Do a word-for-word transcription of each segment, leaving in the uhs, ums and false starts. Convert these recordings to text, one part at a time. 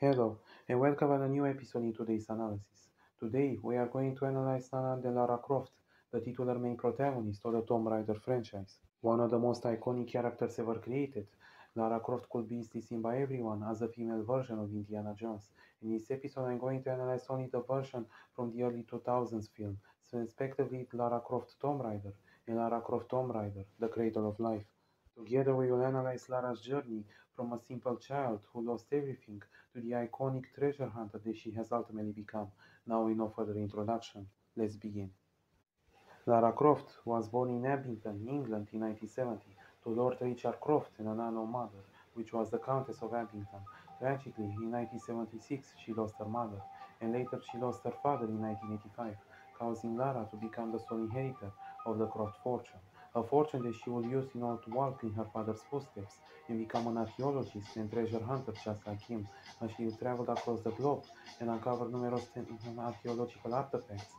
Hello, and welcome to a new episode in Today's Analysis. Today, we are going to analyze Lara de Lara Croft, the titular main protagonist of the Tomb Raider franchise. One of the most iconic characters ever created, Lara Croft could be seen by everyone as a female version of Indiana Jones. In this episode, I'm going to analyze only the version from the early two thousands film, so respectively Lara Croft Tomb Raider and Lara Croft Tomb Raider, The Cradle of Life. Together, we will analyze Lara's journey from a simple child who lost everything to the iconic treasure hunter that she has ultimately become. Now, with no further introduction, let's begin. Lara Croft was born in Abingdon, England in nineteen seventy to Lord Richard Croft and an unknown mother, which was the Countess of Abingdon. Tragically, in nineteen seventy-six, she lost her mother, and later she lost her father in nineteen eighty-five, causing Lara to become the sole inheritor of the Croft fortune. A fortune that she will use in order to walk in her father's footsteps and become an archaeologist and treasure hunter just like him, as she traveled across the globe and uncovered numerous archaeological artifacts.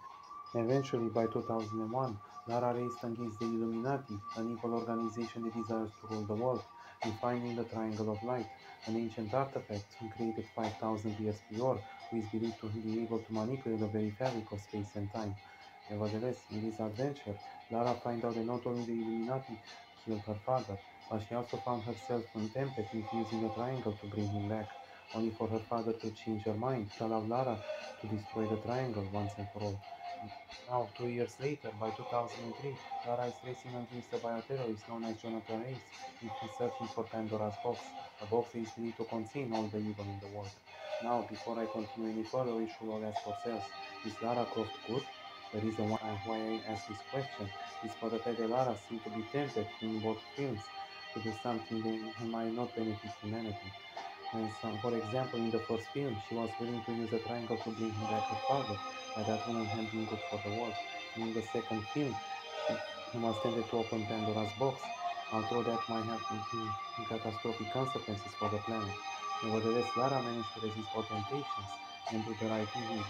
Eventually, by two thousand one, Lara raced against the Illuminati, an evil organization that desires to rule the world, in finding the Triangle of Light, an ancient artifact created five thousand years prior, who is believed to be able to manipulate the very fabric of space and time. Nevertheless, in this adventure, Lara finds out that not only the Illuminati killed her father, but she also found herself tempted with using the triangle to bring him back, only for her father to change her mind to allow Lara to destroy the triangle once and for all. Now, two years later, by two thousand three, Lara is racing against a bioterrorist known as Jonathan Hayes, in searching for Pandora's Box, a box that is believed to contain all the evil in the world. Now, before I continue any further, we should all ask ourselves, is Lara Croft good? The reason why I ask this question is for the fact that Lara seemed to be tempted in both films to do something that might not benefit humanity. And so, for example, in the first film, she was willing to use a triangle to bring him back her father, but that wouldn't have been good for the world. In the second film, she was tempted to open Pandora's Box, although that might have catastrophic consequences for the planet. Nevertheless, Lara managed to resist all temptations and do the right thing.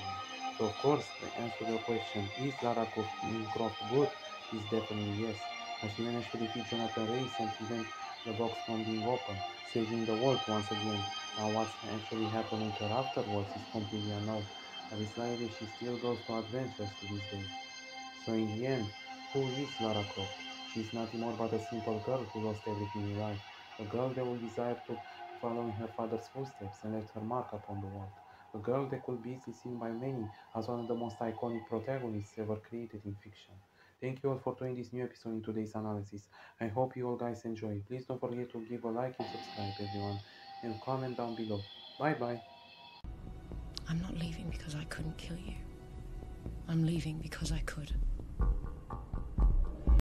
So of course, the answer to the question, is Lara Croft good, is definitely yes, as she managed to defeat Jonathan Hayes and prevent the box from being opened, saving the world once again. Now what's actually happening to her afterwards is completely unknown, but it's likely she still goes for adventures to this day. So in the end, who is Lara Croft? She's nothing more but a simple girl who lost everything in life, a girl that would desire to follow in her father's footsteps and left her mark upon the world. A girl that could be seen by many as one of the most iconic protagonists ever created in fiction. Thank you all for joining this new episode in Today's Analysis. I hope you all guys enjoy. Please don't forget to give a like and subscribe, everyone, and comment down below. Bye bye. I'm not leaving because I couldn't kill you. I'm leaving because I could.